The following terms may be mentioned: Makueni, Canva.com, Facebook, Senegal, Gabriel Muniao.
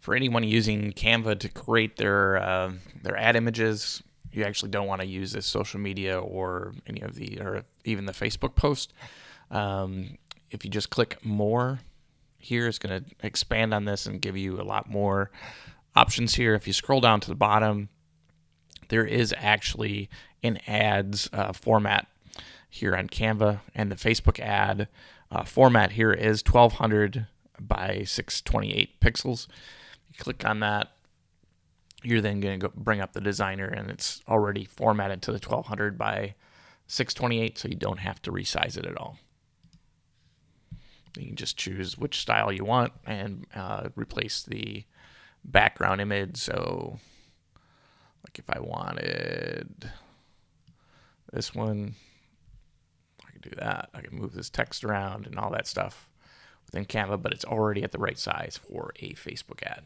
for anyone using Canva to create their ad images, you actually don't want to use this social media or any of the, or even the Facebook post. If you just click more here, it's going to expand on this and give you a lot more options here. If you scroll down to the bottom, there is actually an ads format here on Canva, and the Facebook ad format here is 1200 by 628 pixels. You click on that, you're then going to go bring up the designer, and it's already formatted to the 1200 by 628, so you don't have to resize it at all. You can just choose which style you want and replace the background image. So like if I wanted this one, I can do that. I can move this text around and all that stuff within Canva, but it's already at the right size for a Facebook ad.